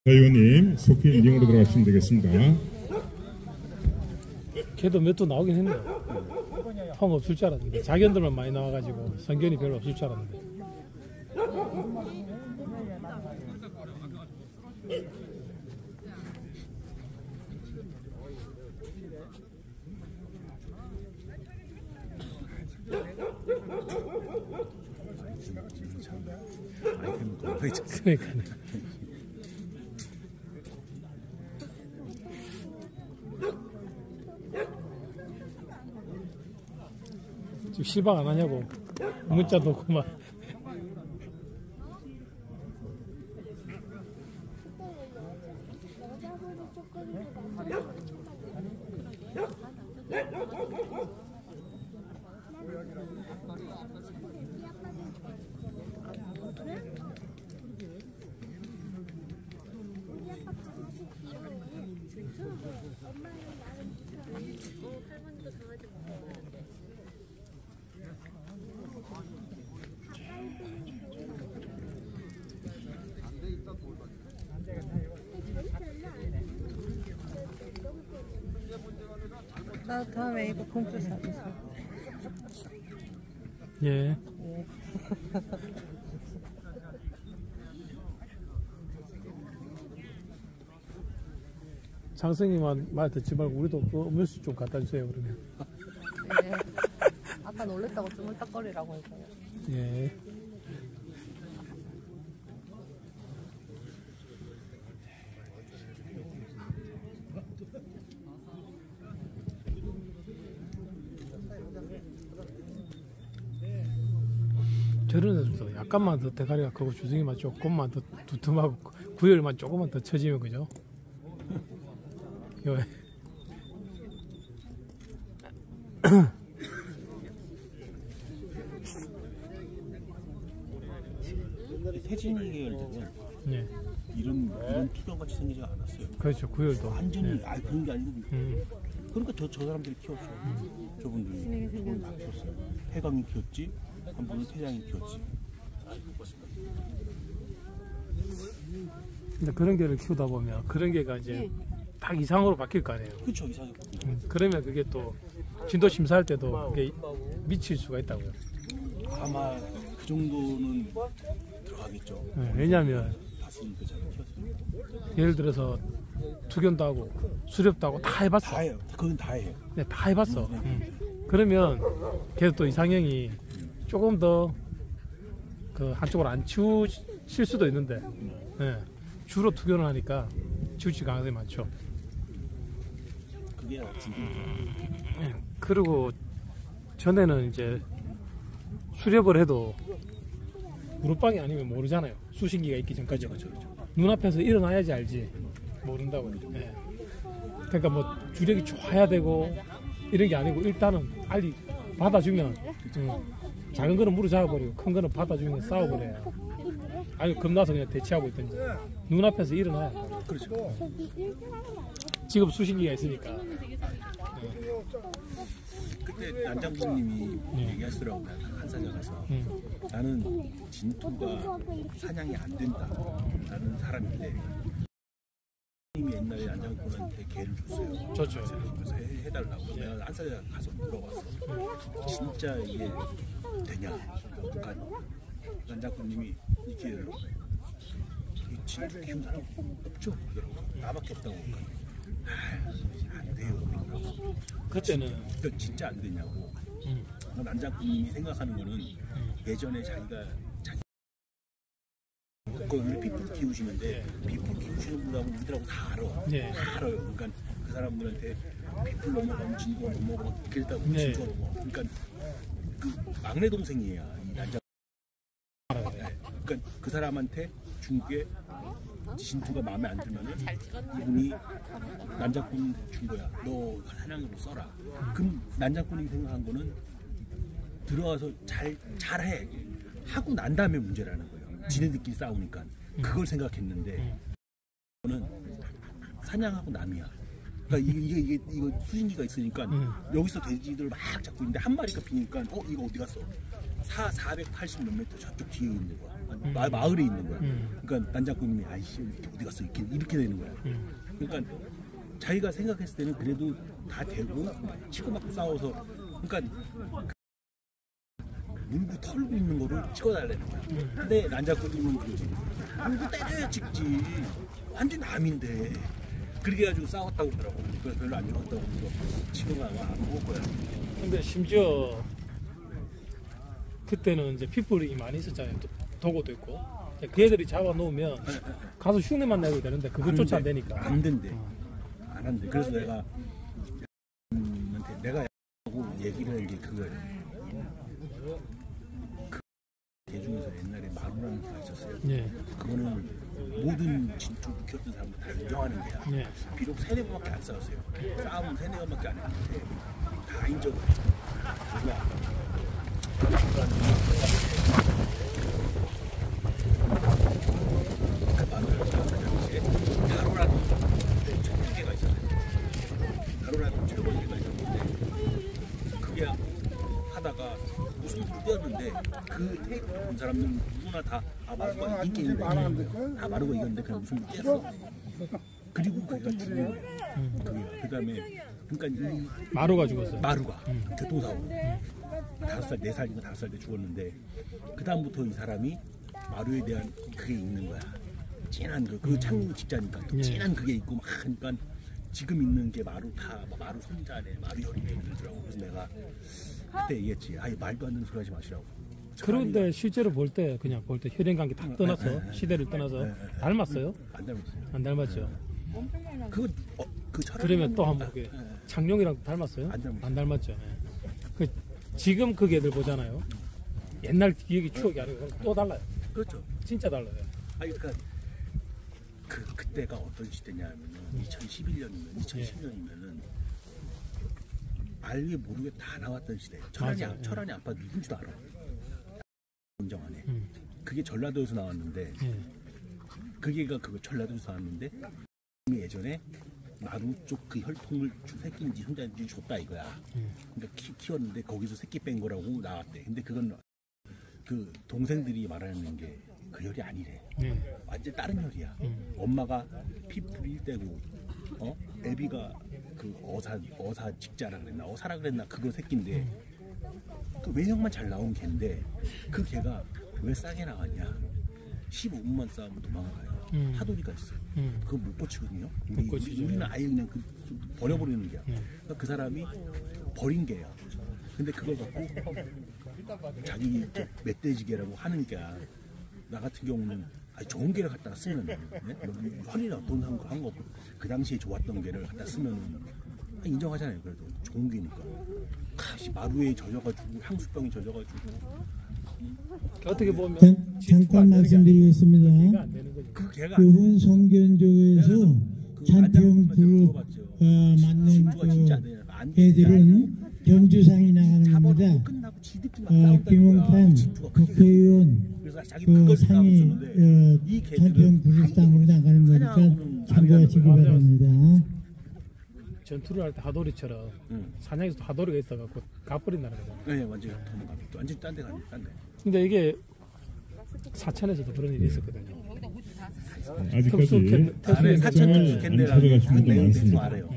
자, 의원님 속히 리딩으로 들어가시면 되겠습니다. 걔도 몇 도 나오긴 했네요. 펌 없을 줄 알았는데 자견들만 많이 나와가지고 선견이 별로 없을 줄 알았는데. 그러니까. 실망 안 하냐고 문자 놓고 막. 나 다음에 이거 공주 사주세요. 예. 장성이만 말 듣지 말고 우리도 음료수 좀 갖다 주세요 그러면. 네. 아까 놀랬다고 주물딱거리라고 했어요. 예. 저런 애들도 약간만 더 대가리가 크고 주둥이만 조금만 더 두툼하고 구열만 조금만 더 쳐지면 그죠? 옛날에 태진이 계열 때는 네. 이런 투견같이 생기지 않았어요. 그렇죠. 구열도 완전히 네. 아예 그런 게 아니고 그러니까 저 사람들이 키웠죠. 저분들이 저걸 다 키웠어요. 해감이 키웠지. 한 번은 태양이 키웠지. 근데 그런 개를 키우다 보면 그런 개가 이제 딱 네. 이상으로 바뀔 거 아니에요. 그렇죠, 이상으로. 그러면 그게 또 진도 심사할 때도 그게 미칠 수가 있다고요. 아마 그 정도는 들어가겠죠. 네, 왜냐하면 예를 들어서 투견도 하고 수렵도 하고 다 해봤어. 다 해요. 그건 다 해요. 네, 다 해봤어. 그러면 걔도 또 이상형이 조금 더 그 한쪽으로 안 치우칠 수도 있는데 네. 주로 투견을 하니까 치우칠 가능성이 많죠. 그게 네. 그리고 전에는 이제 수렵을 해도 무릎방이 아니면 모르잖아요. 수신기가 있기 전까지. 그렇죠. 눈앞에서 일어나야지 알지 모른다고. 네. 그러니까 뭐 주력이 좋아야 되고 이런 게 아니고 일단은 빨리 받아주면 작은 거는 물어 잡아버리고 큰 거는 받아주면 싸워버려요. 아니 겁나서 그냥 대치하고 있던지 눈앞에서 일어나야. 그렇죠. 지금 수신기가 있으니까. 네. 그때 난장군님이 네. 얘기하시더라고요. 한산에 가서 나는 진투가 사냥이 안 된다. 나는 사람인데 님이 옛날에 난장군한테 개를 줬어요. 줬죠. 그래서 해달라고. 네. 내가 한산에 가서 물어봤어. 진짜 이게 되냐? 그러니까 난장군님이 이 개를 진투 키운 사람 없죠? 나밖에 없다고. 안 돼요. 그때는 진짜 안 되냐고. 난장군님이 생각하는 거는 예전에 자기가 그걸 핏불 키우시는데 핏불 키우시는 분하고 우리들하고 다 알아. 네. 다 알아요. 그러니까 그 사람들한테 핏불 넘어가면 진도 넘어가고 길다고 네. 진도 넘어. 그러니까 그 막내 동생이야. 난장. 네. 그러니까 그 사람한테 중국에 진투가 마음에 안 들면은 이분이 난장꾼 준 거야. 너 사냥으로 써라. 그럼 난장꾼이 생각한 거는 들어가서 잘해 하고 난 다음에 문제라는 거예요. 지네들끼리 싸우니까 그걸 생각했는데 저는 사냥하고 남이야. 그러니까 이거 수신기가 있으니까 여기서 돼지들 막 잡고 있는데 한 마리가 비니까 이거 어디 갔어? 480 몇 미터 저쪽 뒤에 있는 거야. 마을에 있는 거야. 그러니까 난장꾼님이 아이씨 어디 갔어 이렇게 되는 거야. 그러니까 자기가 생각했을 때는 그래도 다 되고 치고 막 싸워서 그러니까 물고 털고 있는 거를 찍어달라는 거야. 근데 난장꾼님은 그러지. 물고 때려야 찍지. 완전 남인데. 그렇게 해가지고 싸웠다고 그러더라고. 그래서 별로 안 좋았다고 그러고 친구가 안 먹을 거야. 근데 심지어 그때는 이제 핏불이 많이 있었잖아요. 도구도 있고. 그 애들이 잡아놓으면 가서 흉내만 내고 되는데 그것조차 안 되니까. 안 된대. 안 한대. 그래서 내가 하고 얘기를 할 게 그걸. 대중에서 옛날에 마루라는 게 있었어요. 네. 그거는 모든 진투 키웠던 사람들 다 인정하는 게야. 네. 비록 세네 번밖에 안 싸웠어요. 싸움은 세네 번밖에 안 했는데 다 인정을 해요. 그 마루라는 당시에 다로라는 천재가 있었어요. 다로라는 최고재가 있었는데 그게 하다가 무슨 불이었는데 그 테이프를 본 사람들은 누구나 다 마루가 인기 있는데 다 마루가 이겼는데 그냥 무슨 불이었어. 그리고 그가 죽은 거야. 그 다음에 그러니까 마루가 죽었어. 마루가 교통사고 5살 4살이고 5살 때 죽었는데 그 다음부터 이 사람이 마루에 대한 그게 있는 거야. 진한 그 창문 직자니까 또 진한 그게 있고 막 하니까 지금 있는 게 마루 다 마루 손자네 마루 열이네 이러더라고. 그래서 내가 그때 얘기했지. 아예 말도 안 되는 소리 하지 마시라고. 그런데 실제로 볼 때 그냥 볼 때 혈연관계 딱 떠나서 시대를 떠나서 닮았어요? 안 닮았어요. 안 닮았죠. 그러면 또 한번 보게. 장룡이랑 닮았어요? 안 닮았죠. 그 지금 그 애들 보잖아요. 옛날 기억이 추억이 아니고 또 달라요. 그렇죠. 진짜 달라요. 아니 그러니까 그때가 어떤 시대냐면은 2010년이면은 알게 모르게 다 나왔던 시대예요. 철안이 아빠 누군지도 알아. 인정 안 해. 그게 전라도에서 나왔는데 그게가 그거 전라도에서 나왔는데 예전에 마루 쪽 그 혈통을 새끼인지 혼자인지 줬다 이거야. 그러니까 키웠는데 거기서 새끼 뺀 거라고 나왔대. 근데 그건 그 동생들이 말하는 게 그 혈이 아니래. 완전 다른 혈이야. 엄마가 피풀이 1대고 애비가 그 어사 직자라 그랬나 어사라 그랬나 그거 새끼인데 그 외형만 잘 나온 개인데 그 개가 왜 싸게 나왔냐 15분만 싸우면 도망가요. 하도리가 있어. 그거 못 고치거든요. 우리는 아예 그냥 버려버리는 게야. 그러니까 그 사람이 버린 개야. 근데 그걸 갖고 자기 멧돼지개라고 하는 게야. 나 같은 경우는 좋은 개를 갖다가 쓰면 혈이나 돈 한 거 없고 그 당시에 좋았던 개를 갖다 쓰면 인정하잖아요. 그래도 좋은 개니까 마루에 젖어가지고 향수병이 젖어가지고 어떻게 보면 잠깐 말씀드리겠습니다. 이번 성견조에서 잔병불을 맞는 애들은 경주상이 나가는 겁니다. 김용판 국회의원 상이 잔병 불상으로 나가는 거니까 참고하시기 바랍니다. 전투를 할 때 하도리처럼 사냥에서도 하도리가 있어갖고 가버린다는 거잖아요. 네, 완전 딴데 가요. 근데 이게 사천에서도 그런 일이 있었거든요. 아직까지 사천 특수캔들이라는 내용이 있을 줄 알아요.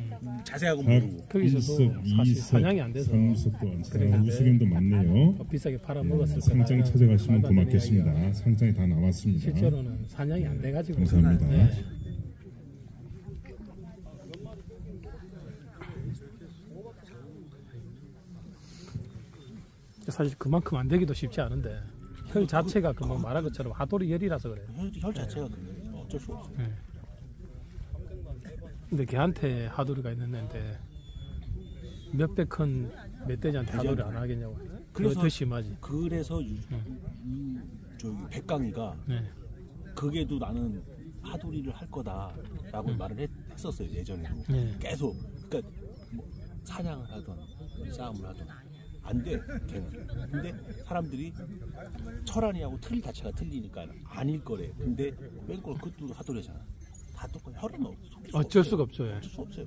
자세하고 모르고 거기서도 사실 사냥이 안 돼서 우수견도 많네요. 비싸게 팔아먹었을 때 상장 찾아가시면 고맙겠습니다. 상장이 다 나왔습니다. 실제로는 사냥이 안 돼가지고 감사합니다. 네. 사실 그만큼 안 되기도 쉽지 않은데 혈 자체가 금방 말한 것처럼 하도리 혈이라서 그래요. 혈 자체가 그래요. 어쩔 수 없어요. 네. 근데 걔한테 하도리가 있는데 몇백 큰 멧돼지한테 하도리 안 하겠냐고. 그래서 더 심하지. 그래서 저기 백강이가 그게도 나는 하도리를 할 거다라고 말을 했었어요 예전에도. 계속 그러니까 뭐 사냥을 하던 싸움을 하던 안 돼 걔는. 근데 사람들이 철안이하고 틀 자체가 틀리니까 아닐 거래. 근데 뺀 걸 그것도 하도리잖아. 다 똑같아. 혈은 어쩔 수가 없죠. 어쩔 수 없어요.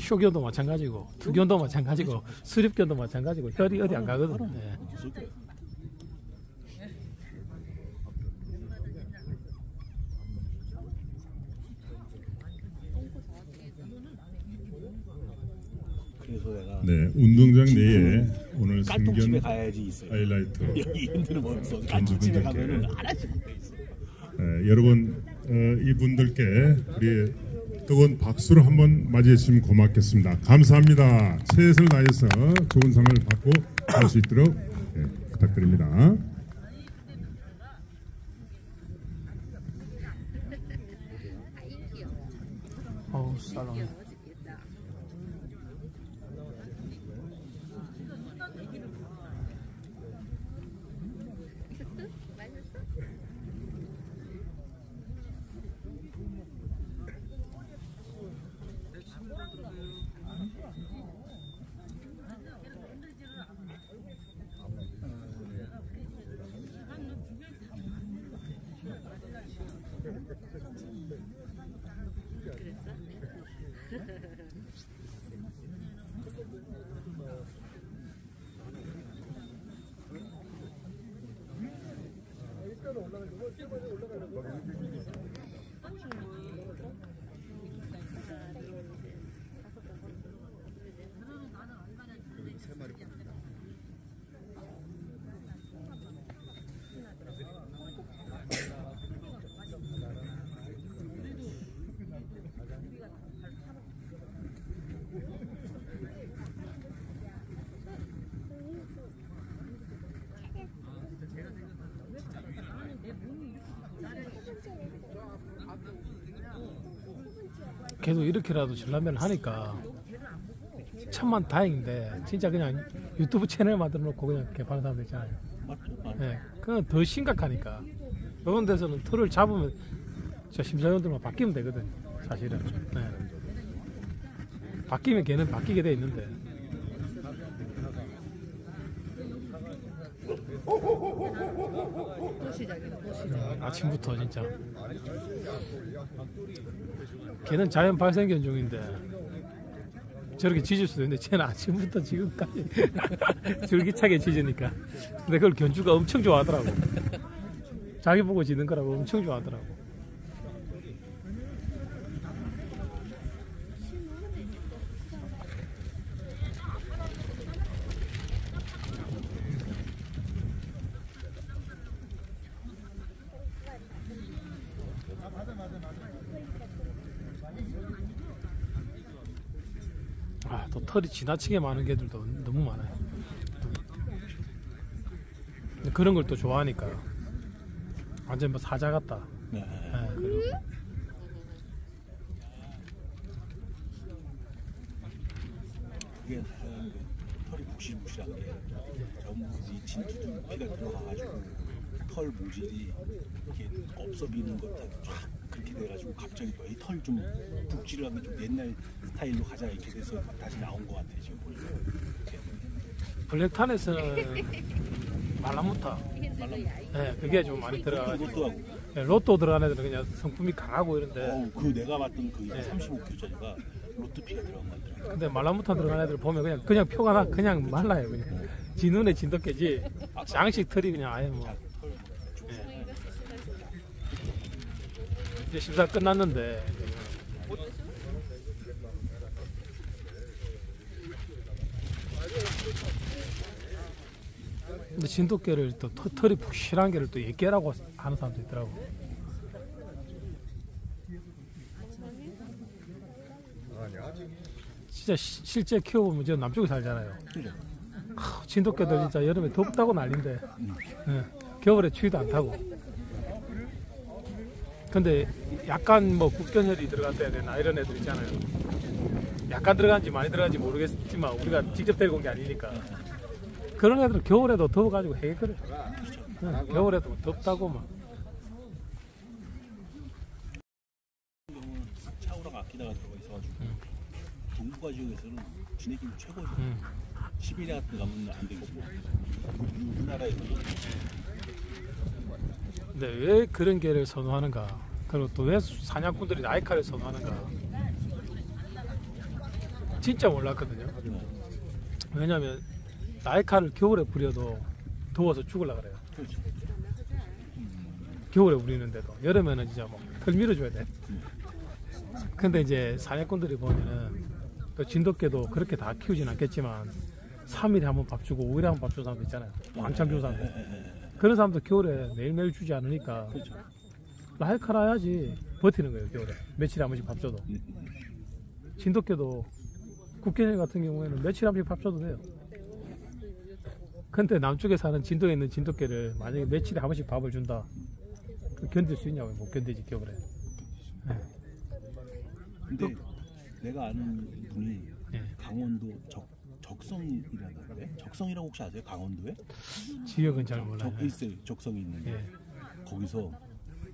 쇼견도 마찬가지고, 투견도 마찬가지고, 수렵견도 마찬가지고, 혈이 어디 안 가거든. 네, 운동장 내에 오늘 생긴 하이라이트 간주분들께 여러분 이분들께 우리 뜨거운 박수로 한번 맞이해 주시면 고맙겠습니다. 감사합니다. 최선을 다해서 좋은 상을 받고 할 수 있도록 네, 부탁드립니다. 어우 사랑해. 계속 이렇게라도 질라면 하니까 천만 다행인데 진짜 그냥 유튜브 채널 만들어 놓고 그냥 개발하는 사람들 있잖아요. 네, 그건 더 심각하니까 이런 데서는 털을 잡으면 저 심사위원들만 바뀌면 되거든. 사실은 네. 바뀌면 걔는 바뀌게 돼 있는데 아침부터 진짜 걔는 자연 발생견 종인데 저렇게 짖을 수도 있는데 쟤는 아침부터 지금까지 줄기차게 짖으니까 근데 그걸 견주가 엄청 좋아하더라고. 자기 보고 짖는 거라고 엄청 좋아하더라고. 털이 지나치게 많은 개들도 너무 많아요. 근데 그런 걸 또 좋아하니까 완전 뭐 사자 같다. 네. 네. 이게 털이 묵실묵실한 게 전부 이 진투 피가 들어가가지고 털 모질이 이렇게 없어비는 것 같아. 그렇게 돼가지고 갑자기 이 털 좀 북질을 하면 좀 옛날 스타일로 가자 이렇게 돼서 다시 나온 것 같아요. 지금 블랙탄에서는 말라무타 네, 그게 좀 많이 들어가고 네, 로또 들어가는 애들은 그냥 성품이 강하고 이런데 그 내가 봤던 그 네. 35kg짜리가 로또 피가 들어간 것 같아요. 근데 말라무타 들어가는 애들 보면 그냥 표가 나 그냥 말라요. 그냥 지 눈에 진돗개지 장식 털이 그냥 아예 뭐 이제 심사 끝났는데 근데 진돗개를 또 털이 푹실한 개를 또 예깨라고 하는 사람도 있더라고. 진짜 실제 키워보면 저 남쪽에 살잖아요. 진돗개들 진짜 여름에 덥다고 난린데 네. 겨울에 추위도 안 타고 근데 약간 뭐 국견혈이 들어갔어야 되나 이런 애들 있잖아요. 약간 들어간지 많이 들어간지 모르겠지만 우리가 직접 데리고 온 게 아니니까 그런 애들은 겨울에도 더워가지고 해결해. 응, 겨울에도 덥다고 막. 차우랑 아끼다가 들어가 있어가지고 동북아 지역에서는 진액이 최고죠. 시베리아 같은 데 가면 안 되고 우리나라에서는. 근데 왜 그런 개를 선호하는가? 그리고 또 왜 사냥꾼들이 라이카를 선호하는가? 진짜 몰랐거든요. 왜냐면 라이카를 겨울에 부려도 더워서 죽으려고 그래요. 겨울에 부리는데도 여름에는 진짜 막 털 밀어줘야 돼. 근데 이제 사냥꾼들이 보면은 또 진돗개도 그렇게 다 키우진 않겠지만 3일에 한 번 밥 주고 5일에 한 번 밥 주는 사람도 있잖아요. 한참 주는 사람도. 그런 사람도 겨울에 매일매일 주지 않으니까 라이카라 해야지 버티는 거예요. 겨울에 며칠에 한 번씩 밥 줘도. 진돗개도 국개질 같은 경우에는 며칠에 한 번씩 밥 줘도 돼요. 근데 남쪽에 사는 진도에 있는 진돗개를 만약에 며칠에 한 번씩 밥을 준다, 견딜 수 있냐고. 못 견디지 겨울에. 네. 근데 내가 아는 분이 강원도 적성이라던데, 적성이라고 혹시 아세요? 강원도에? 지역은 잘 몰라요. 있어요. 적성이 있는데 거기서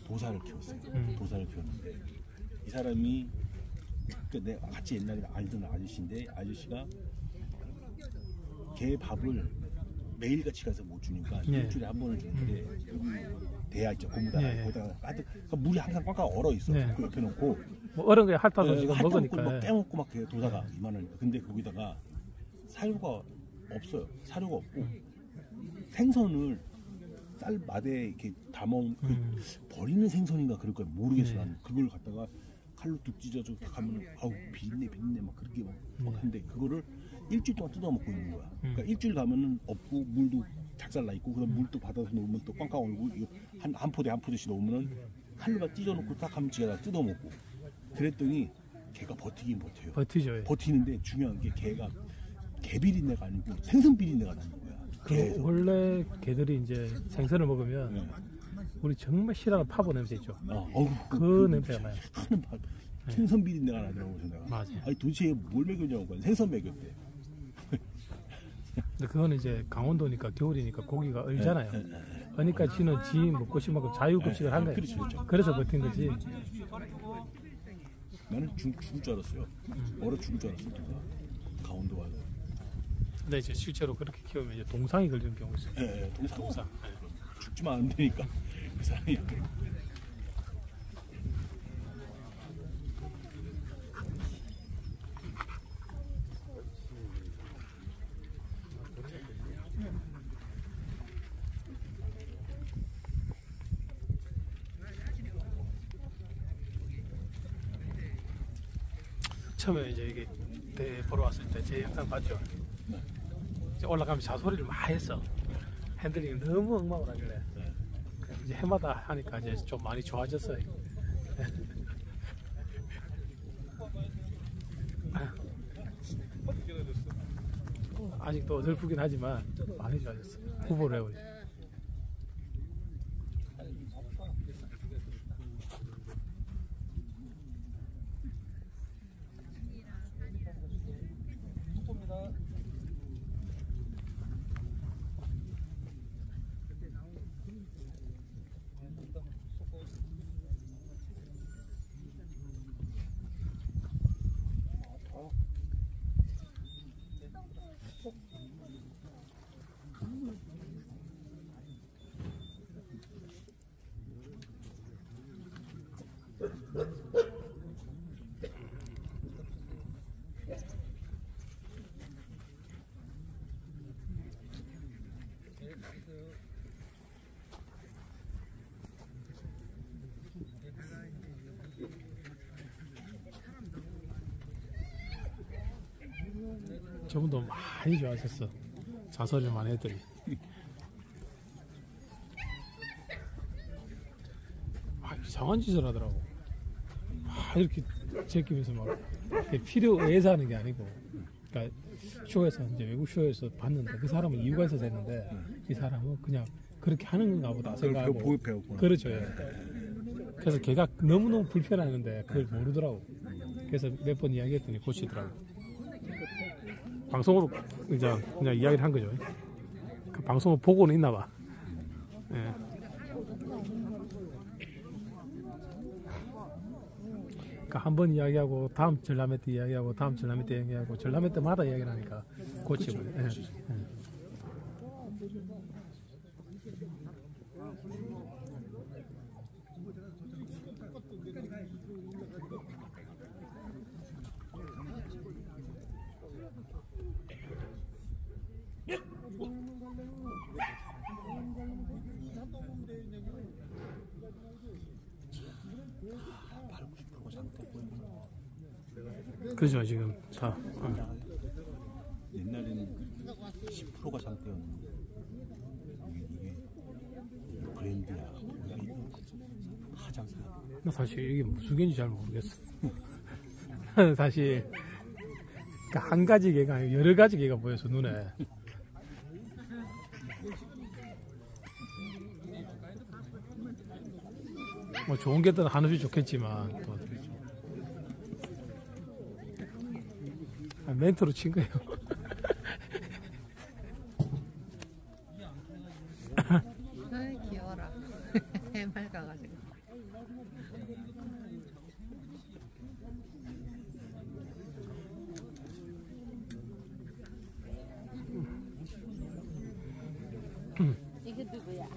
도사를 키웠어요. 도사를 키웠는데 이 사람이, 그러니까 내가 같이 옛날에 알던 아저씨인데, 아저씨가 개 밥을 매일같이 가서 못 주니까 일주일에 한 번을 주는데 여기 대야 있죠. 고무다라 거기다가 그러니까 물이 항상 꽉꽉 얼어 있어. 그 옆에 놓고 뭐 얼은 게 핥아서 먹으니까 막 깨먹고 막 도다가 이만하니까. 근데 거기다가 사료가 없어요. 사료가 없고 생선을 쌀 마대에 이렇게 담아온 버리는 생선인가 그럴 거예요. 모르겠어요. 그걸 갖다가 칼로 뚝 찢어주고 딱 하면 아우 비린내 막 그렇게 막 하는데 그거를 일주일 동안 뜯어먹고 있는 거야. 그러니까 일주일 가면은 없고 물도 작살나 있고, 그럼 물도 받아서 놓으면 또 꽝꽝 얼고, 한 포대 한 포대씩 놓으면은 칼로만 찢어놓고 딱 하면 지가 다 뜯어먹고. 그랬더니 걔가 버티긴 버텨요. 버티죠. 버티는데 중요한 게 걔가 개 비린내가 아니고 생선 비린내가 나는 거야. 그래서 원래 개들이 이제 생선을 먹으면 우리 정말 싫어하는 파보 냄새 있죠. 그 냄새가 나요. 생선 비린내가 나더라고. 맞아요. 아니 도대체 뭘 먹였냐고. 생선 먹였대. 근데 그거는 이제 강원도니까 겨울이니까 고기가 얼잖아요. 그러니까 지는 지 먹고 싶은 만큼 자유급식을 한 거예요. 그래서 버틴 거지. 나는 죽을 줄 알았어요. 얼어 죽을 줄 알았어. 강원도 와서. 근데 이제 실제로 그렇게 키우면 이제 동상이 걸리는 경우 있어요. 예, 동상. 죽지만 안 되니까 그 사람이. 처음에 이제 이게 대회 보러 왔을 때 제 영상 봤죠. 이제 올라가면 자소리를 많이 했어. 핸들링이 너무 엉망을 하길래 이제 해마다 하니까 이제 좀 많이 좋아졌어요. 아직도 어설프긴 하지만 많이 좋아졌어. 후보를 해보니. 저분도 많이 좋아하셨어. 자서를 많이 했더니. 이상한 짓을 하더라고. 이렇게 제끼면서 막 필요해서 하는 게 아니고, 그러니까 쇼에서 이제 외국 쇼에서 봤는데 그 사람은 이유가 있어서 했는데 이 사람은 그냥 그렇게 하는 건가 보다 생각하고. 그렇죠. 그래서 걔가 너무너무 불편하는데 그걸 모르더라고. 그래서 몇 번 이야기했더니 고치더라고. 방송으로 이제 그냥 이야기를 한 거죠. 그 방송을 보고는 있나 봐. 예. 그러니까 한 번 이야기하고 다음 전람회 때 이야기하고 다음 전람회 때 이야기하고 전람회 때마다 이야기를 하니까 고치고. 예. 그죠, 지금 다. 옛날에는 10%가 장대였는데 이게 브랜드야. 하장사. 나 사실 이게 무슨 개인지 잘 모르겠어. 사실 한 가지 개가 아니고 여러 가지 개가 보여서 눈에. 뭐 좋은 게든 한없이 좋겠지만 또 멘트로 친 거예요. 아이 귀여워라. 해맑아가지고. 이게 누구야?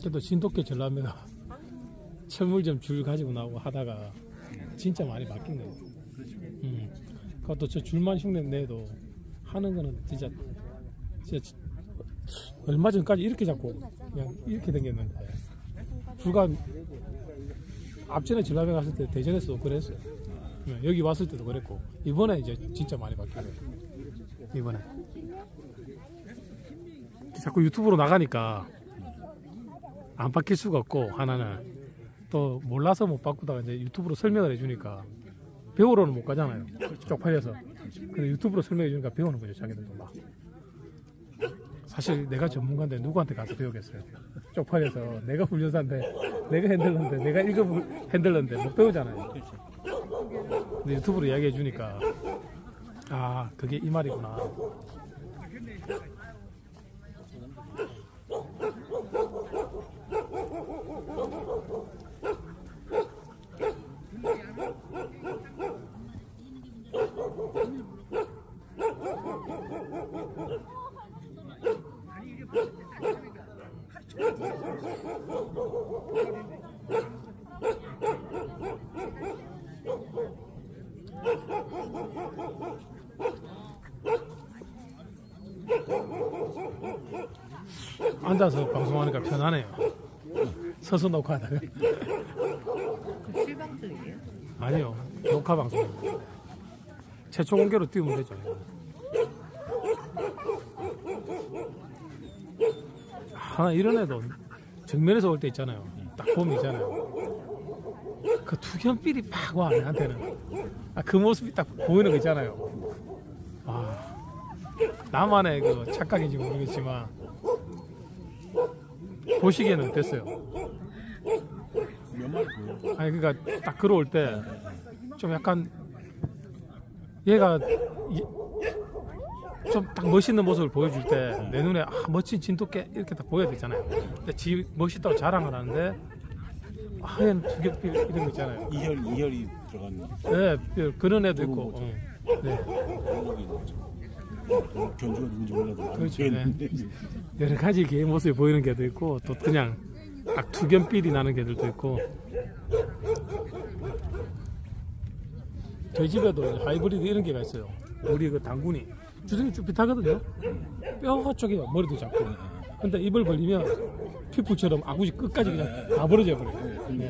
그래도 진돗개 전라매가 철물 좀 줄 가지고 나오고 하다가 진짜 많이 바뀌네요. 그것도 저 줄만 흉내 내도 하는 거는 진짜 얼마 전까지 이렇게 잡고 그냥 이렇게 당겼는데 불과 앞전에 전라매 갔을 때 대전에서도 그랬어요. 여기 왔을 때도 그랬고 이번에 이제 진짜 많이 바뀌네요. 이번에 자꾸 유튜브로 나가니까 안 바뀔 수가 없고 하나는 또 몰라서 못 바꾸다가 이제 유튜브로 설명을 해주니까 배우러는 못 가잖아요. 쪽팔려서. 근데 유튜브로 설명해주니까 배우는 거죠. 자기들도 막. 사실 내가 전문가인데 누구한테 가서 배우겠어요. 쪽팔려서 내가 훈련사인데 내가 핸들러인데 내가 핸들러인데 못 배우잖아요. 근데 유튜브로 이야기해주니까 아 그게 이 말이구나. 앉아서 방송하니까 편하네요. 서서 녹화하다가. 그 실방송이에요? 아니요, 녹화 방송입니다. 최초 공개로 띄우면 되죠. 하나 이런 애도 정면에서 올 때 있잖아요. 딱 보면 있잖아요. 그 투견삘이 팍 와, 나한테는. 아, 그 모습이 딱 보이는 거 있잖아요. 아, 나만의 그 착각인지 모르겠지만 보시기에는 어땠어요? 아니 그러니까 딱 들어올 때 좀 약간 얘가 좀 딱 멋있는 모습을 보여줄 때 내 눈에 아 멋진 진돗개 이렇게 딱 보여야 되잖아요. 근데 지 멋있다고 자랑을 하는데 하얀 투견삘 이런 거 있잖아요. 이혈이 들어가는. 네, 그런 애도 있고. 네. 견주가 누군지 몰라도 그렇죠. 여러 가지 개의 모습이 보이는 개도 있고 또 그냥 딱 투견삘이 나는 개들도 있고 저희 집에도 하이브리드 이런 개가 있어요. 우리 그 당군이 주둥이 쭉 비타거든요. 뼈 쪽에 머리도 잡고 근데 입을 벌리면 피부처럼 아구지 끝까지 그냥 다 벌어져 버려요. 네.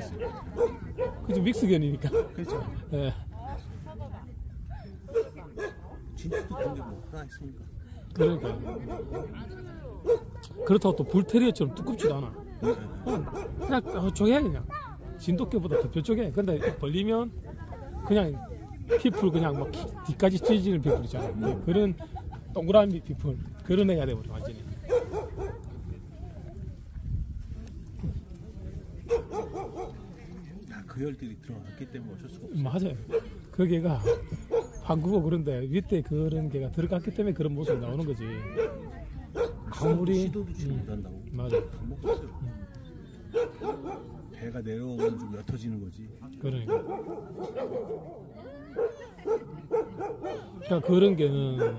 그죠 믹스견이니까. 그렇죠. 네. 진투도 근데 뭐 하나 있습니까? 그러니까 그렇다고 또 불테리어처럼 두껍지도 않아. 그냥 쪼개 그냥 진돗개보다 더 쪼개. 근데 벌리면 그냥 피플 그냥 막 뒤까지 찢어지는 피플이잖아. 그런 동그라미 피플 그런 애가 돼버려 완전히. 다 그열들이 들어갔기 때문에 어쩔 수가 없어. 맞아요. 그 개가 한국어 그런데 윗대 그런 개가 들어갔기 때문에 그런 모습이 나오는 거지. 아무리 시도도 지금 못한다고. 맞아. 배가 내려오면 좀 옅어지는 거지. 그러니까. 그러니까 그런 개는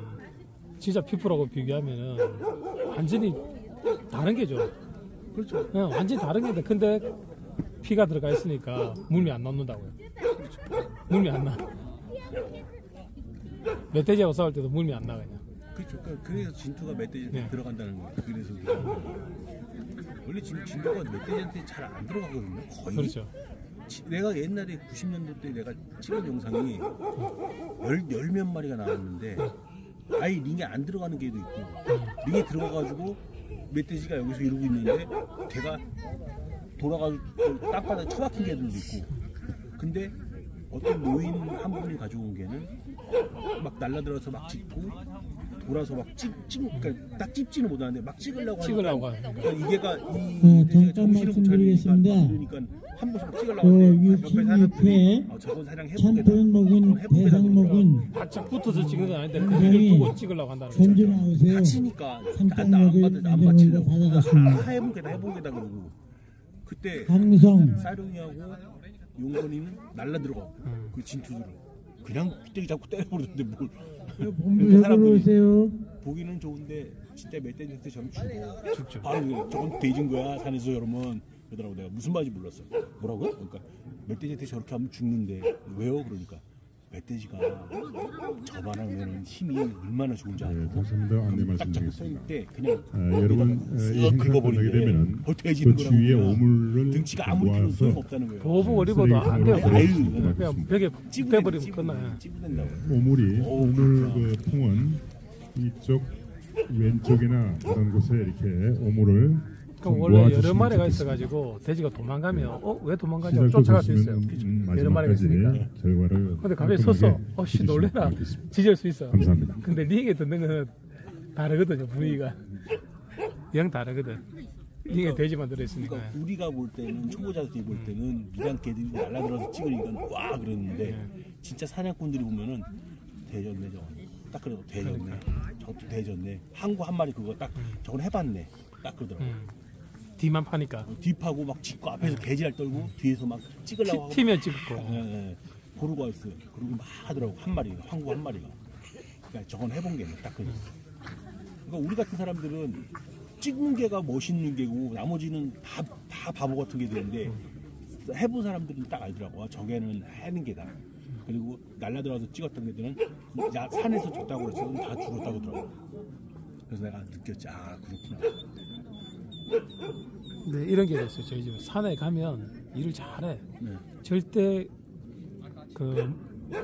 진짜 피플하고 비교하면은 완전히 다른 개죠. 그렇죠. 네, 완전히 다른 개인데 근데 피가 들어가 있으니까 물이 안 남는다고요. 그렇죠. 물이 안 나. 멧돼지하고 싸울 때도 물이 안 나가냐. 그렇죠. 그래서 진투가 멧돼지한테 네. 들어간다는 거예요. 그래서 원래 진투가 멧돼지한테 잘 안 들어가거든요. 거의. 그렇죠. 내가 옛날에 90년대 내가 찍은 영상이 열몇 마리가 나왔는데 아예 링에 안 들어가는 개도 있고 링에 들어가가지고 멧돼지가 여기서 이러고 있는데 개가 돌아가지고 땅바닥에 처박힌 개들도 있고. 근데 어떤 노인 한 분이 가져온 개는 막 날라들어서 막 짚고 돌아서 막 그러니까 딱 찝지는 못하는데 막 찍으려고 하니까 그러니까 이게가 이 정신을 차리니까 한 번씩 찍으려고 하는데 옆에 사람들이 저건 사냥 해보겠다 바짝 붙어서 찍는 건 아닌데 그걸 두고 찍으려고 한다는 거죠. 다치니까 안 맞히려고 해보겠다 그러고 그때 사룡이하고 용건이는 날라들어가고 그 진투들을 그냥 빗대기 잡고 때려버리는데 뭘 그 사람들이 보기는 좋은데 진짜 멧돼지한테 점 주고 바로 저건 돼진 거야 산에서 여러분 그러더라고. 내가 무슨 말인지 몰랐어. 뭐라고? 그러니까 멧돼지한테 저렇게 하면 죽는데 왜요? 그러니까 멧돼지가 저만하면 힘이 얼마나 좋은지 알아요. 딱 잡고 때릴 때 그냥 여러분 쓱 긁어버리면 돼지는 거라고 등치가 아무리 키워도 소용없다는 거예요. 보호복을 입어도 안 돼요. 그냥 벽에 찝어버리면 끝나요. 오물 그 통은 이쪽 왼쪽이나 그런 곳에 이렇게 오물을 그러니까 원래 여러 마리가 있어가지고 돼지가 도망가면 왜 도망가냐고 쫓아갈 수 있어요. 여러 마리가 있으니까. 근데 갑자기 서서 놀래라 지질 수 있어. 감사합니다. 근데 링에 듣는 건 다르거든요. 부위가 영 다르거든. 링에 돼지만 들어있으니까. 그러니까 우리가 볼 때는 초보자들이 볼 때는 미장 개들이 날라들어서 찍으니까 와 그랬는데 진짜 사냥꾼들이 보면은 돼졌네 저거. 딱 그래도 돼졌네. 그러니까. 저것도 돼졌네. 항구 한 마리 그거 딱 저건 해봤네. 딱 그러더라고. 뒤만 파니까 뒤파고 막 찍고 앞에서 개지랄 떨고 뒤에서 막 찍으려고 튀면 찍고 고르고 있어요. 그리고 막 하더라고. 한 마리가 황구 한 마리가 그러니까 저건 해본 게 딱 그래. 그러니까 우리 같은 사람들은 찍는 개가 멋있는 개고 나머지는 다 바보 같은 게 되는데 해본 사람들은 딱 알더라고. 저게는 해는 개다. 그리고 날라들어서 찍었던 개들은 산에서 졌다고 그랬어. 다 죽었다고 그러더라고. 그래서 내가 느꼈지. 아 그렇구나. 네, 이런 게 있어요. 저희 집에 산에 가면 일을 잘해. 네. 절대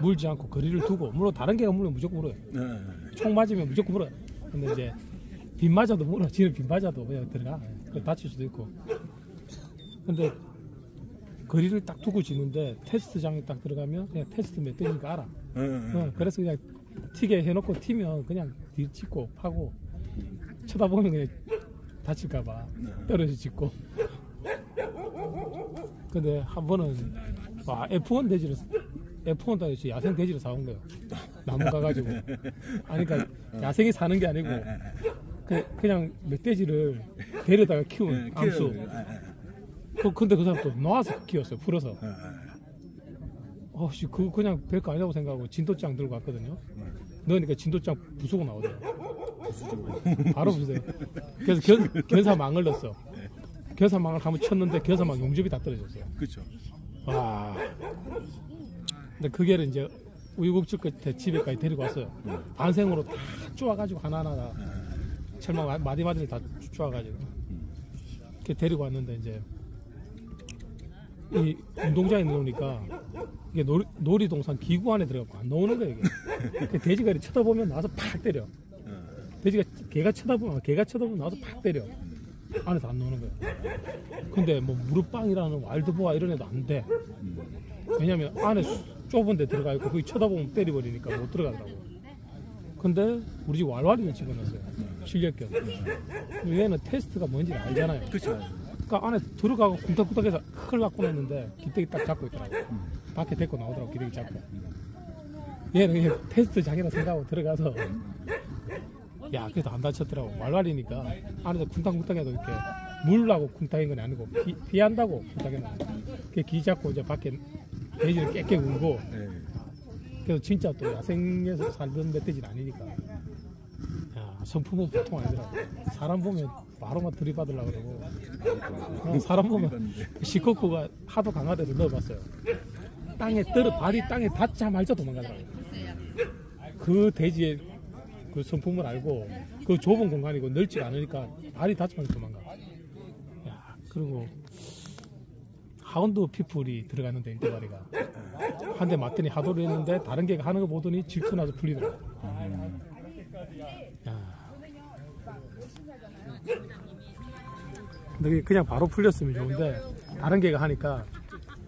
물지 않고 거리를 두고 물어. 다른 개가 물면 무조건 물어요. 네. 총 맞으면 무조건 물어요. 근데 이제 빗 맞아도 물어. 지는 빗 맞아도 그냥 들어가. 다칠 수도 있고. 근데 거리를 딱 두고 지는데 테스트장에 딱 들어가면 그냥 테스트 멧돼지니까 알아. 네. 그래서 그냥 튀게 해놓고 튀면 그냥 뒤 찍고 파고 쳐다보면 그냥 다칠까봐 떨어져 짓고. 근데 한 번은 F1 돼지를 F1 돼지 야생 돼지를 사온 거예요. 나무 가가지고. 아니 그러니까 야생이 사는 게 아니고 그냥 멧돼지를 데려다가 키운 암수. 근데 그 사람도 놔서 키웠어요. 풀어서. 어씨 그거 그냥 별거 아니라고 생각하고 진돗장 들고 갔거든요. 넣으니까 진돗장 부수고 나오더라고요. 바로 보세요. 그래서 견사망을 넣었어. 견사망을 한번 쳤는데 견사망 용접이 다 떨어졌어요. 그렇죠. 와. 근데 그 개를 이제 우유곡절 끝에 집에까지 데리고 왔어요. 반생으로 다 쪼아가지고 하나하나 다 철망 마디마디를 다 쪼아가지고 이렇게 데리고 왔는데 이제 이 운동장에 넣으니까 이게 놀이동산 기구 안에 들어가고 안 나오는 거예요. 이게. 돼지가 이렇게 쳐다보면 나와서 팍 때려. 돼지가 개가 쳐다보면 나와서 팍 때려. 안에서 안 나오는 거야. 근데 뭐 무릎빵이라는 와일드보아 이런 애도 안 돼. 왜냐면 안에 좁은 데 들어가 있고 거기 쳐다보면 때려버리니까 못 들어가더라고. 근데 우리 집 왈왈이를 집어넣었어요. 실력견. 얘는 테스트가 뭔지 알잖아요. 그쵸. 그러니까 안에 들어가고 쿵닥쿵닥해서 흙을 갖고 냈는데 기대기 딱 잡고 있더라고. 밖에 데리고 나오더라고. 기대기 잡고. 얘는 테스트 장애라 생각하고 들어가서 야, 그래도 안 다쳤더라고. 말왈이니까 안에서 쿵탕쿵탕해도 이렇게 물라고 쿵탕인 건 아니고 피한다고 쿵탕해놔. 기 잡고 이제 밖에 돼지를 깨깨 울고. 그래서 진짜 또 야생에서 살던 멧돼지는 아니니까. 야, 성품은 보통 아니더라고. 사람 보면 바로만 들이받으려고 그러고. 사람 보면 시코코가 하도 강화돼서 넣어봤어요. 발이 땅에 닿자마자 도망가더라고. 그 돼지의 그 성품을 알고 그 좁은 공간이고 넓지 않으니까 발이 다치면 도망가. 야, 그리고 하운드 피플이 들어갔는데 일대가리가 한 대 맞더니 하도리 했는데 다른 개가 하는 거 보더니 질투 나서 풀리더라고. 야. 근데 그냥 바로 풀렸으면 좋은데 다른 개가 하니까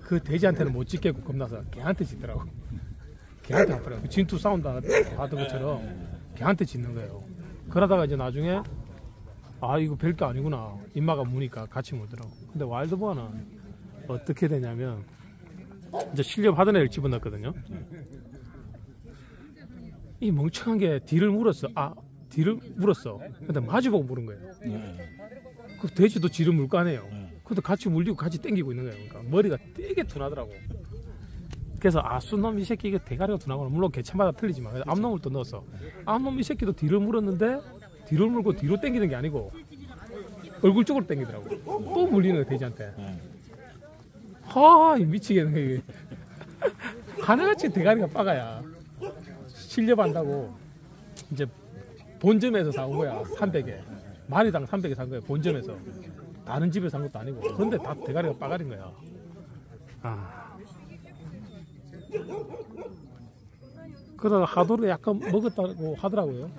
그 돼지한테는 못 짓겠고 겁나서 걔한테 짓더라고. 걔한테 아프라고. 진투 싸운다 하던 것처럼 걔한테 짓는 거예요. 그러다가 이제 나중에 아 이거 별게 아니구나 인마가 무니까 같이 물더라고. 근데 와일드보아는 어떻게 되냐면 이제 실력하던 애를 집어넣었거든요. 이 멍청한 게 뒤를 물었어. 아 뒤를 물었어. 근데 마주보고 물은 거예요. 그 돼지도 뒤를 물고 안 해요. 그것도 같이 물리고 같이 땡기고 있는 거예요. 그러니까 머리가 되게 둔하더라고. 그래서 아 순놈 이 새끼 이거 대가리가 둔하구나. 물론 개체마다 틀리지만 그래서 암놈을 또 넣었어. 암놈 이 새끼도 뒤를 물었는데 뒤를 물고 뒤로 땡기는 게 아니고 얼굴 쪽으로 땡기더라고. 또 물리는 거야 돼지한테. 하 미치겠네. 가나같이 대가리가 빠가야. 실려반다고 이제 본점에서 사온 거야. 300에 마리당 300에 산 거야. 본점에서 다른 집에서 산 것도 아니고. 그런데 다 대가리가 빠가린 거야. 아 그러다 하도를 약간 먹었다고 하더라고요.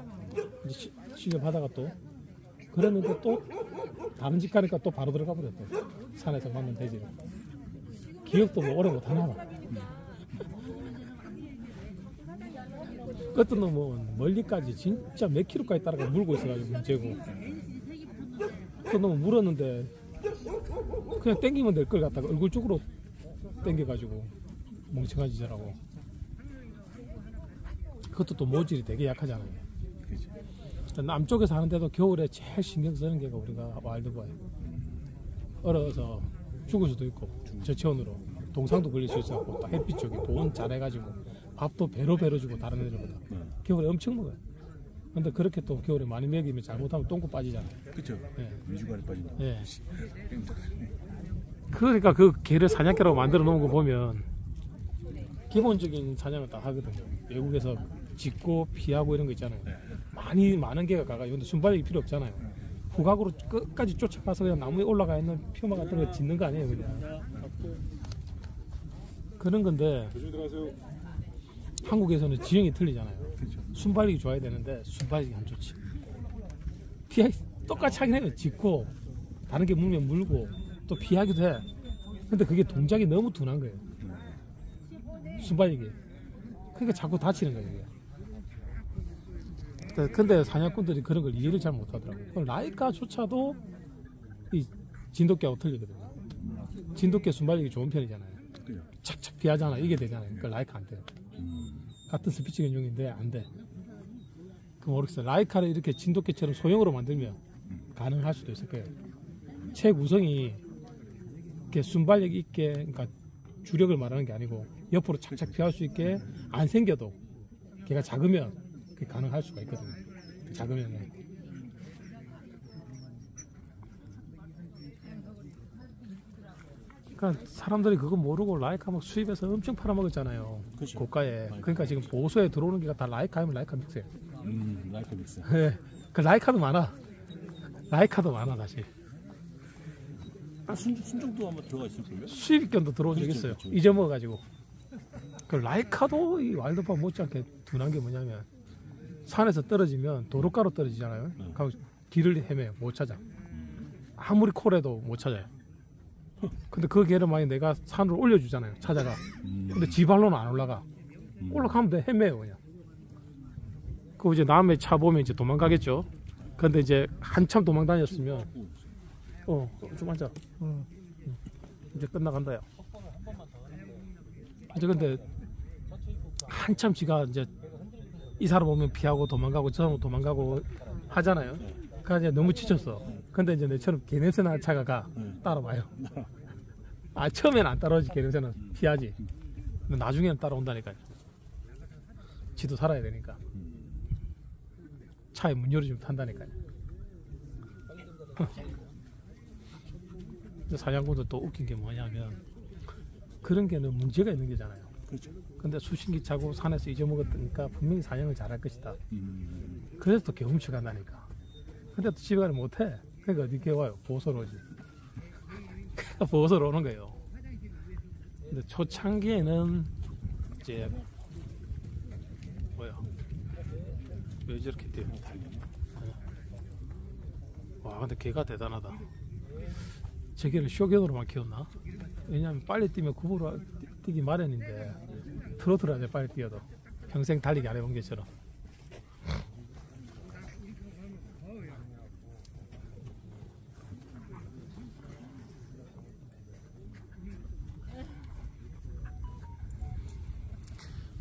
실려하다가 또 그랬는데 또 다른 집 가니까 또 바로 들어가 버렸대. 산에서 만난 돼지를. 기억도 뭐 오래 못하나 봐. 어떤 놈은 멀리까지 진짜 몇 킬로까지 따라가 물고 있어가지고 문제고. 어떤 놈은 물었는데 그냥 땡기면 될 걸 갖다가 얼굴 쪽으로 땡겨가지고 멍청한 짓이라고. 그것도 또 모질이 되게 약하잖아요. 남쪽에서 하는데도 겨울에 제일 신경 쓰는 게가 우리가 와일드보아예요. 얼어서 죽을 수도 있고 저체온으로 동상도 걸릴 수 있어갖고 햇빛 쪽에 보온 잘해가지고 밥도 배로 주고 다른 애들보다 겨울에 엄청 먹어요. 근데 그렇게 또 겨울에 많이 먹이면 잘못하면 똥꼬 빠지잖아요. 그렇죠. 네. 미주관에 빠진다. 네. 그러니까 그 개를 사냥개라고 만들어 놓은 거 보면 기본적인 사냥을 다 하거든요. 외국에서 짖고 피하고 이런 거 있잖아요. 많은 개가 가가요. 근데 순발력이 필요 없잖아요. 후각으로 끝까지 쫓아가서 그냥 나무에 올라가 있는 표마 같은 거 짓는 거 아니에요, 그냥. 그런 건데 한국에서는 지형이 틀리잖아요. 순발력이 좋아야 되는데 순발력이 안 좋지. 피하기 똑같이 하긴 해요. 짖고 다른 게 물면 물고 또 피하기도 해. 근데 그게 동작이 너무 둔한 거예요. 순발력이. 그러니까 자꾸 다치는 거예요. 이게. 근데 사냥꾼들이 그런 걸 이해를 잘 못하더라고요. 라이카조차도 이 진돗개하고 틀리거든요. 진돗개 순발력이 좋은 편이잖아요. 착착 피하잖아. 이게 되잖아요. 그러니까 라이카 안 돼요. 같은 스피치견 종인데 안 돼. 그럼 모르겠어요. 라이카를 이렇게 진돗개처럼 소형으로 만들면 가능할 수도 있을 거예요. 체구성이 이렇게 순발력 있게, 그러니까 주력을 말하는 게 아니고 옆으로 착착 피할 수 있게 안 생겨도 걔가 작으면 가능할 수가 있거든요. 작으면. 그러니까 사람들이 그거 모르고 라이카 막 수입해서 엄청 팔아먹었잖아요. 그렇죠. 고가에. 라이카. 그러니까 지금 보소에 들어오는 게 다 라이카면 라이카 믹스예요. 라이카 믹스. 네. 그 라이카도 많아. 라이카도 많아 사실. 아, 순종도 한번 들어가 있을 거예요. 수입견도 들어온 적 있어요. 그렇죠. 잊어먹어가지고. 그 라이카도 이 와일드보아 못지않게 둔한 게 뭐냐면 산에서 떨어지면 도로가로 떨어지잖아요. 가고 길을 헤매요. 못 찾아. 아무리 콜해도 못 찾아요. 근데 그 개를 만약 내가 산으로 올려주잖아요. 찾아가. 근데 지 발로는 안 올라가. 올라가면 돼. 헤매요 그냥. 그리고 이제 남의 차 보면 이제 도망가겠죠. 근데 이제 한참 도망다녔으면 좀 앉아. 이제 끝나간다 야. 이제 근데 한참 지가 이제 이 사람 오면 피하고 도망가고 저 사람 도망가고 하잖아요. 그러니까 이제 너무 지쳤어. 근데 이제 내처럼 개냄새 나는 차가 가 따라와요. 아 처음엔 안 따라오지. 개냄새는 피하지. 근데 나중에는 따라온다니까요. 지도 살아야 되니까. 차에 문 열어주면 탄다니까요. 사냥꾼도 또 웃긴 게 뭐냐면 그런 게는 문제가 있는 게잖아요. 그렇죠. 근데 수신기 차고 산에서 잊어먹었으니까 분명히 사냥을 잘할 것이다. 그래서 또 개훔쳐 간다니까. 근데 또 집에 가면 못해. 그러니까 어디 개와요? 보호소로 오지. 보호소로 오는 거예요. 근데 초창기에는 이제 뭐야? 왜 저렇게 대형이 달리냐? 와, 근데 개가 대단하다. 제 개를 쇼견으로만 키웠나? 왜냐면 빨리 뛰면 구부러 뛰기 마련인데 트로트를 하자. 빨리 뛰어도 평생 달리기 안 해본 개처럼.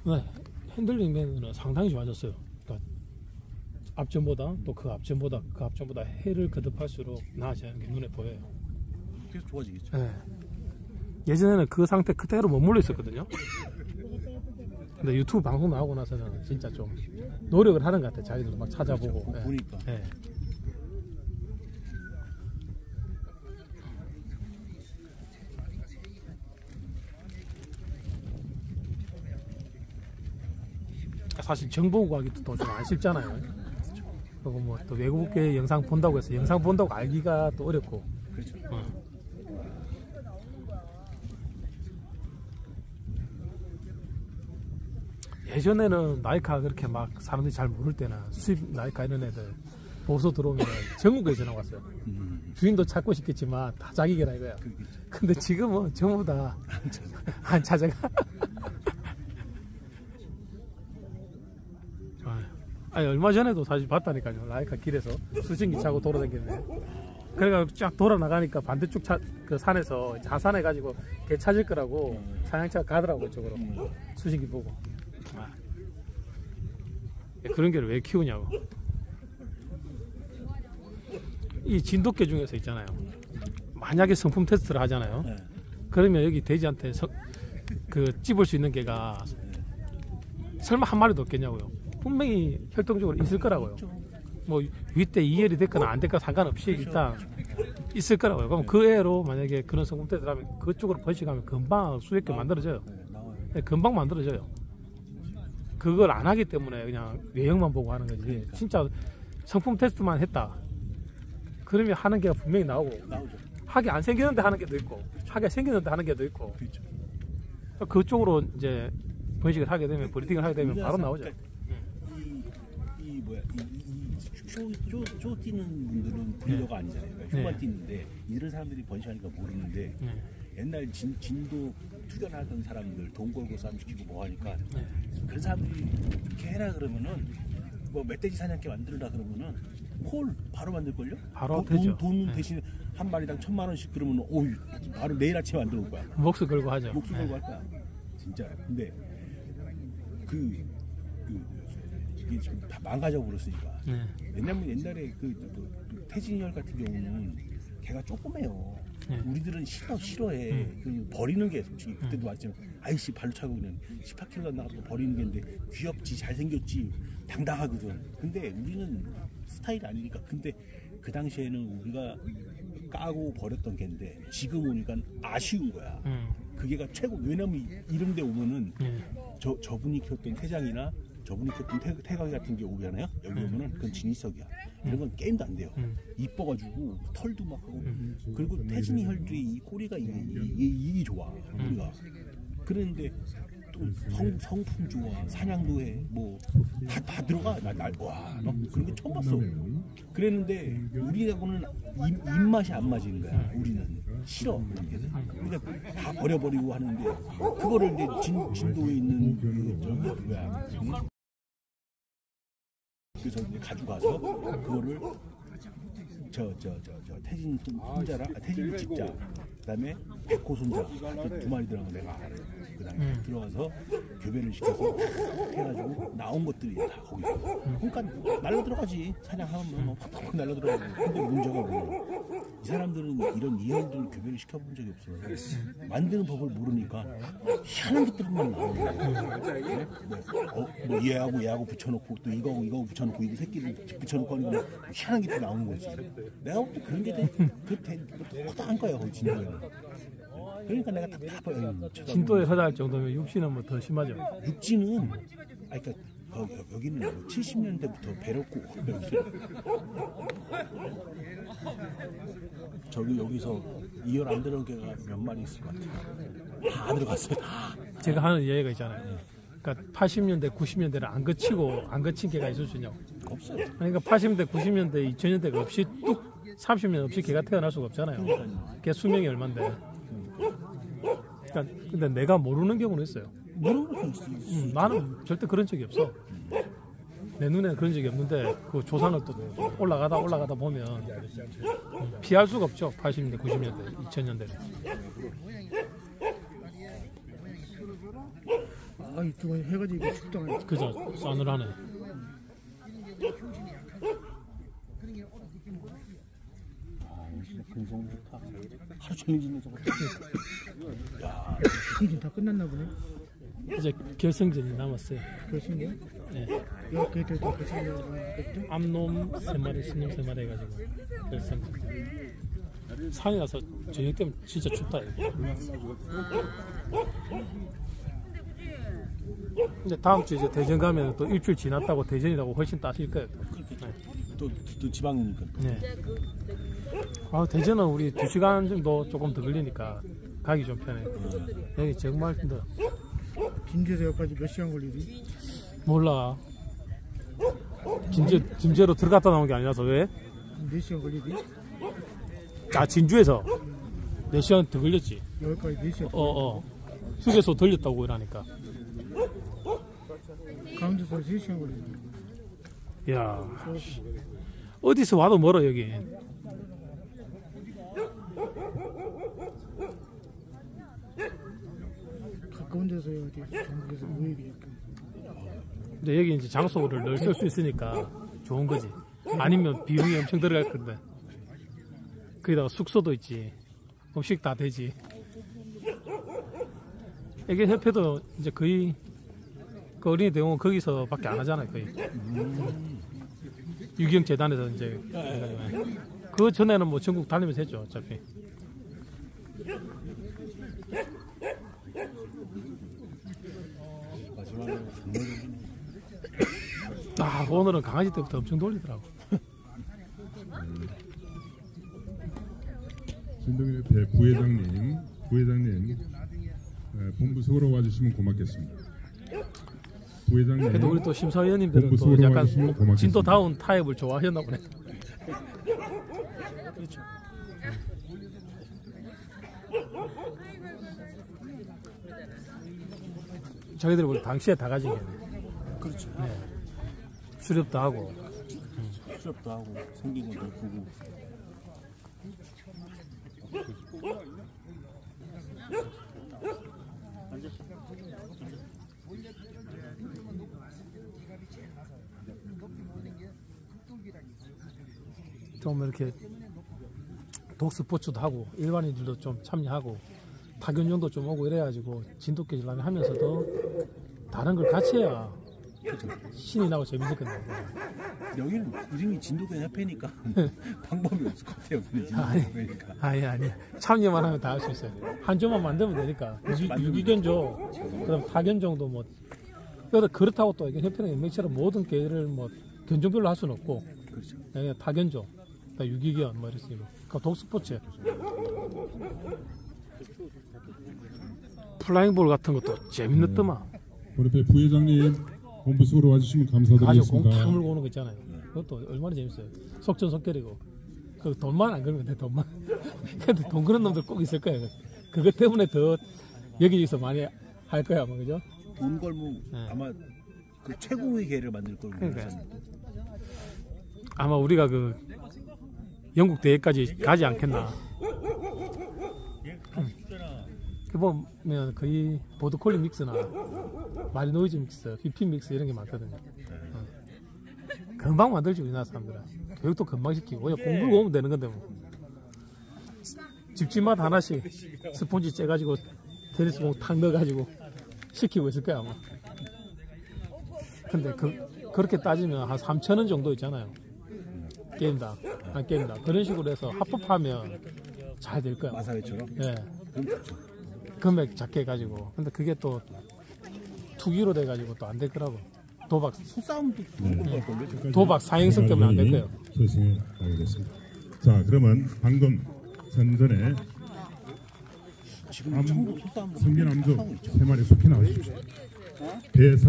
네, 핸들링 면은 상당히 좋아졌어요. 그러니까 앞전보다 또 그 앞전보다 해를 거듭할수록 나아지는 게 눈에 보여요. 계속 좋아지겠죠. 네. 예전에는 그 상태 그대로 머물러 있었거든요. 근데 유튜브 방송 나오고 나서는 진짜 좀 노력을 하는 것 같아요. 자기들도 막 찾아보고. 그렇죠. 네. 보니까. 네. 사실 정보 구하기도 또 좀 안 쉽잖아요. 그리고 뭐 또 외국계 영상 본다고 해서 영상 본다고 알기가 또 어렵고. 그렇죠. 예전에는 라이카 그렇게 막 사람들이 잘 모를 때는 수입 라이카 이런 애들 보소 들어오면 전국에 전화 왔어요. 주인도 찾고 싶겠지만 다 자기 개라 이거야. 근데 지금은 전부 다 안 찾아가. 아니, 얼마 전에도 다시 봤다니까요. 라이카 길에서 수신기 차고 돌아다니는데, 그래가지고 쫙 돌아나가니까 반대쪽 그 산에서 자산해가지고 개 찾을 거라고 사냥차가 가더라고. 이쪽으로 수신기 보고. 아, 그런 개를 왜 키우냐고. 이 진돗개 중에서 있잖아요, 만약에 성품 테스트를 하잖아요. 그러면 여기 돼지한테 그 찝을 수 있는 개가 설마 한 마리도 없겠냐고요. 분명히 혈통적으로 있을 거라고요. 뭐 윗대 2열이 됐거나 안 됐거나 상관없이 일단 있을 거라고요. 그럼 그 애로 만약에 그런 성공태들 하면 그쪽으로 번식하면 금방 수렵견 만들어져요. 금방 만들어져요. 그걸 안 하기 때문에 그냥 외형만 보고 하는 거지. 진짜 성품 테스트만 했다 그러면 하는 게 분명히 나오고, 하게 안 생기는데 하는 게도 있고, 하게 생기는데 하는 게도 있고, 그쪽으로 이제 번식을 하게 되면, 브리딩을 하게 되면 바로 나오죠. 쇼 뛰는 분들은 분류가 아니잖아요. 그러니까 네. 쇼만 뛰는데 이런 사람들이 번식하니까 모르는데, 네. 옛날 진도 투견하던 사람들 돈 걸고 싸움시키고 뭐 하니까, 네. 그런 사람들이 이렇게 해라 그러면은, 뭐 멧돼지 사냥개 만들라 그러면은 콜 바로 만들걸요? 바로 되죠. 돈 대신 한 마리당 1000만 원씩 그러면 오유 바로 내일 아침에 만들어 올 거야. 목숨 걸고 하죠. 목숨 걸고 할 거야. 진짜. 근데 이게 지금 다 망가져 버렸으니까. 네. 왜냐면 옛날에 그 태진이혈 같은 경우는 걔가 조그매요. 네. 우리들은 싫어해. 버리는 게 솔직히 그때도 왔지만, 아이씨 발로 차고 그냥 18kg 나가서 버리는 게인데 귀엽지, 잘생겼지, 당당하거든. 근데 우리는 스타일이 아니니까. 근데 그 당시에는 우리가 까고 버렸던 갠데 지금 오니까 아쉬운 거야. 그게가 최고. 왜냐면 이런 데 오면은 저분이 키웠던 태장이나 저분이 그때 태강이 같은 게 오잖아요. 여기 오면은 그건 진이석이야. 이런 건 게임도 안 돼요. 이뻐가지고 털도 막 하고. 그리고 태진이 혈들이 이 꼬리가 이 좋아. 우리가 그런데 또 성품 좋아, 사냥도 해, 뭐 다 들어가. 와, 나 그런 거 처음 봤어. 그랬는데 우리하고는 입맛이 안 맞은 거야. 우리는 싫어. 그러니까 다 버려버리고 하는데, 그거를 이제 진도에 있는 그 그래서 이제 가져가서 그거를 태진 손자랑 태진 집자, 그다음에 백호 손자 두 마리 들어간 거 내가 알아요. 그다음에 들어가서 교배를 시켜서 해가지고 나온 것들이 다 거기서. 그러니까 날로 들어가지. 사냥하면 뭐 팍팍 날로 들어가지. 근데 문제가 뭐냐, 이 사람들은 이런 이형들을 교배를 시켜본 적이 없어요. 만드는 법을 모르니까 희한한 것들만 나와요. 네? 뭐 얘하고 붙여놓고 또 이거하고 붙여놓고 이 새끼를 붙여놓고 하는데 희한한 것들 나오는 거지. 내가 또 그런 게 되게 허다한 거야, 거기 진도에. 그러니까 내가 답답해요. 진도에 허다할 정도면 육지는 뭐 더 심하죠. 육지는, 아, 그러니까 여기는 70년대부터 배렸고, 저기 여기서 이열 안 들어온 개가 몇 마리 있을 것 같아요. 다 늙었어요. 제가 하는 이야기가 있잖아요. 그러니까 80년대, 90년대를 안 거친 개가 있을 수 있냐고. 없어요. 그러니까 80년대, 90년대, 2000년대가 없이 뚝 30년 없이 개가 태어날 수가 없잖아요. 개 수명이 얼만데. 그러니까 근데 내가 모르는 경우는 있어요. 모르는 경우는 있어요. 나는 절대 그런 적이 없어. 내 눈에는 그런 적이 없는데 그 조사는 또 올라가다 보면 피할 수가 없죠. 80년대, 90년대, 2000년대는. 아, 이거 해가지고 죽다네. 그죠, 싸늘하네. 금성부터 하루 종일 짓는 저거. 야, 이제 다 끝났나 보네. 이제 결승전이 남았어요. 결승전? 네. 야, 그때도 결승전. 암놈 3마리, 신놈 3마리 해가지고 결승전. 산에 가서 저녁 때문에 진짜 춥다. 근데 다음 주 이제 대전 가면 또 일주일 지났다고 대전이라고 훨씬 따실 거예요. 또 지방이니까. 네. 아, 대전은 우리 2시간 정도 조금 더 걸리니까 가기 좀 편해. 여기 정말 힘들어. 김제에서 여기까지 몇 시간 걸리지? 몰라. 김제로 들어갔다 나온 게 아니라서. 왜? 몇 시간 걸리지? 아, 진주에서 4시간 더 걸렸지. 여기까지 4시간. 휴게소 돌렸다고 이러니까. 강주에서 3시간 걸리지. 야, 어디서 와도 멀어 여기. 가까운 데서 어디 전국에서 모이기. 근데 여기 이제 장소를 널 쓸 수 있으니까 좋은 거지. 아니면 비용이 엄청 들어갈 건데. 거기다가 숙소도 있지. 음식 다 되지. 애기 협회도 이제 거의 그 어린이 대공원 거기서밖에 안 하잖아요, 거의. 유기형 재단에서 이제. 그 전에는 뭐 전국 다니면서 했죠, 어차피. 아, 오늘은 강아지 때부터 엄청 돌리더라고. 진돗개 부회장님, 본부 서울로 와주시면 고맙겠습니다. 부회장님, 그래도 우리 또 심사위원님들은 또 약간 진도다운 타입을 좋아하셨나 보네. 그렇죠. 자기들이 원래 당시에 다 가진 게. 그렇죠. 네. 수렵도 하고. 수렵도 하고 생긴 것도 예쁘고. 좀 이렇게 독스포츠도 하고 일반인들도 좀 참여하고 타견용도 좀 오고 이래가지고 진돗개질을 하면서도 다른 걸 같이 해야 신이 나고 재밌을 건데. 여기는 이름이 진돗개 협회니까 방법이 없을 것 같아요. 아니 참여만 하면 다 할 수 있어요. 한 조만 만들면 되니까. 유기견조 그럼 타견종도 뭐. 그렇다고 또 이게 협회는 인맥처럼 모든 개를 뭐 견종별로 할 수는 없고. 그렇죠. 그냥 타견종, 유기견 뭐 이랬어요. 그 독스포츠. 플라잉볼 같은 것도 재밌는더만. 우리 부회장님 본부 속으로 와주시면 감사드리겠습니다. 아주 공 물고 오는 거 있잖아요. 그것도 얼마나 재밌어요. 속전속결이고. 그 돈만 안 걸면 돼, 돈만. 근데 돈 그런 놈들 꼭 있을 거예요. 그것 때문에 더 여기서 많이 할 거야, 아마 그죠? 돈 걸면 아마 그 최고의 개를 만들 걸로. 아마 우리가 그 영국 대회까지 가지 않겠나. 그 보면 거의 보드콜리 믹스나 마리노이즈 믹스, 비피 믹스 이런 게 많거든요. 금방 만들지 우리나라 사람들은. 교육도 금방 시키고 그냥 공부를 오면 되는 건데 뭐. 집집마다 하나씩 스폰지 째가지고 테니스공 탁 넣어가지고 시키고 있을 거야 아마. 근데 그렇게 따지면 한 3,000원 정도 있잖아요. 게임당, 한 게임당. 그런 식으로 해서 합법하면 잘 될 거야. 마사회처럼? 예. 금액 작게 해가지고. 근데 그게 또 투기로 돼가지고 또 안 될 거라고. 도박. 싸움도 도박 사행성 때문에 안 될 거예요. 조심히 알겠습니다. 자, 그러면 방금 전에 지금 한국 성계남도 3마리 소피 나왔습니다. 대상